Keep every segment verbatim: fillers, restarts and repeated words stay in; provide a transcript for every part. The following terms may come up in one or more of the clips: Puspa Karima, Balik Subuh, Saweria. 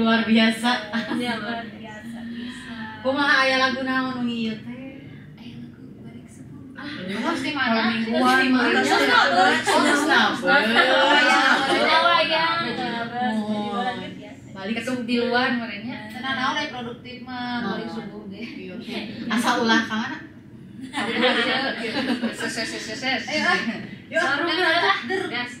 luar biasa. Ya, luar biasa. Kumaha aya lagu naon nu ieu teh? Aya lagu Balik Subuh. Ah, terus di mana? Terus di mana? Terus balik di luar murenya. Cenah naon rek produktif mah Balik Subuh ge. Asa ulah ka mana? Ses ses ses ses. Ayo ah. Yuk, gas. Teboka.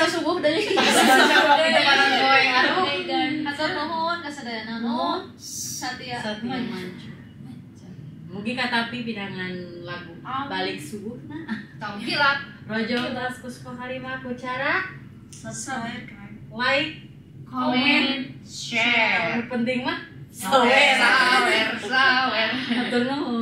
ke subuh dari kanan gue hatur nuhun kasadayana nuhun satya maju. Mungkin katapi bidangan lagu balik subuh nah tau kilat rojo tas kuspa kalima ku cara subscribe like comment share penting mah sawer sawer sawer hatur nuhun.